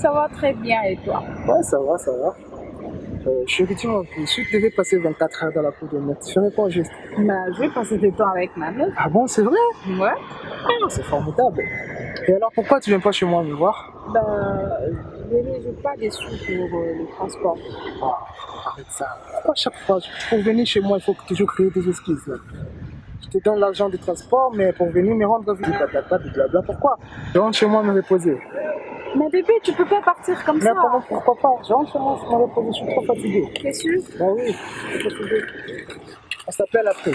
Ça va très bien et toi? Ouais, ça va, ça va. Je suis effectivement si tu devais passer 24 heures dans la peau de maître, tu ferais quoi juste? Bah, je vais passer du temps avec ma mère. Ah bon, c'est vrai? Ouais. Ah, c'est formidable. Et alors pourquoi tu viens pas chez moi me voir? Bah, je n'ai pas des sous pour le transport. Oh, arrête ça. Pourquoi chaque fois, pour venir chez moi, il faut toujours créer des excuses là? Je te donne l'argent du transport, mais pour venir me rendre visite, blablabla, blablabla, pourquoi? Je rentre chez moi me reposer. Mais bébé, tu peux pas partir comme ça. Mais comment, pourquoi pas? Je rentre chez moi me reposer, je suis trop fatiguée. T'es sûr? Bah oui, je suis fatiguée. On s'appelle après.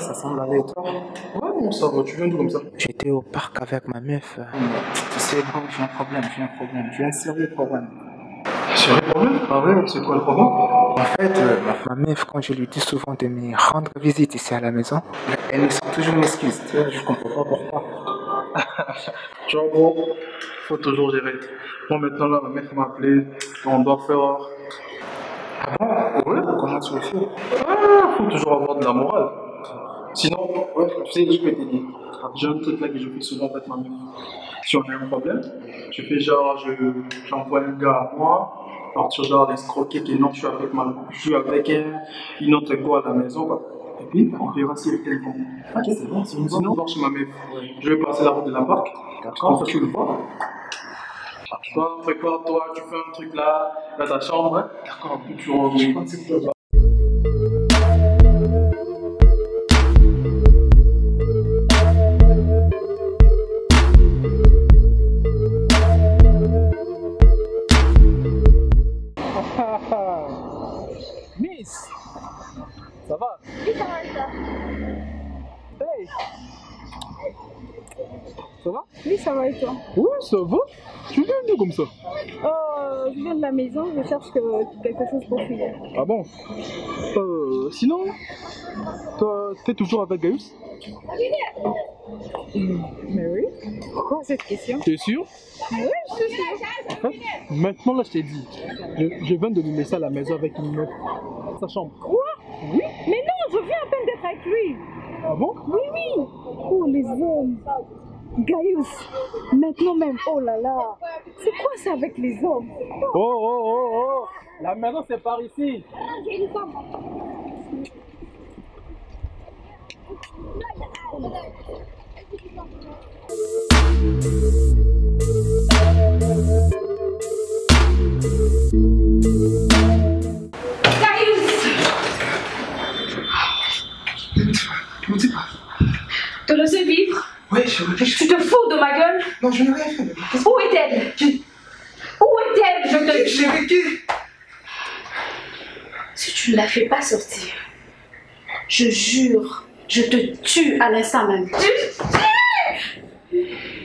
Ça semble aller, toi? Ouais, ça va, tu viens d'où comme ça? J'étais au parc avec ma meuf. Tu sais, bon, j'ai un sérieux problème. Sérieux problème? Ah ouais, c'est quoi le problème? En fait, ma meuf, quand je lui dis souvent de me rendre visite ici à la maison, elle me sent toujours une excuse, tu vois, je comprends pas pourquoi. Tu vois, gros, faut toujours gérer. Bon, maintenant là, ma meuf m'a appelé, on doit faire. Ah bon? Ouais, comment tu le fais? Ah, faut toujours avoir de la morale. Sinon, ouais, tu sais, je peux t'aider. J'ai un truc là que je fais souvent avec ma meuf. Si on a un problème, je fais genre, j'envoie un gars à moi, partir genre d'escroquer que non, je suis avec elle, il n'entre quoi à la maison, quoi. Et puis, on verra si elle est bon. Ok, c'est bon, c'est une bonne. Sinon, je vais chez ma meuf. Ouais. Je vais passer la route de la barque. D'accord, tu le vois. Toi, prépare-toi, tu fais un truc là, dans ta chambre. Hein. D'accord, puis tu rentres. Je pense que c'est bon. Miss, ça va? Oui, ça va, ça. Hey! Ça va? Oui, ça va et toi? Oui, ça va? Tu viens d'où comme ça? Je viens de la maison, je cherche quelque chose pour finir. Ah bon? Sinon, toi, t'es toujours avec Gaius? Mais oui. Pourquoi cette question? T'es sûr? Oui, je suis sûr. Hein? Maintenant, là, je t'ai dit, je viens de lui laisser à la maison avec une meuf. Sa chambre. Quoi? Oui. Mais non, je viens à peine d'être avec lui. Ah bon? Oui, oui. Oh, les hommes. Gaius, maintenant même. Oh là là. C'est quoi ça avec les hommes? Oh, oh, oh, oh. La maison, c'est par ici. Non, j'ai une femme. Te laisser vivre? Oui, je veux. Tu te fous de ma gueule? Non, je n'ai rien fait. Où est-elle? Où est-elle? Je te dis. Si tu ne la fais pas sortir, je jure, je te tue à l'instant même. Tu tues?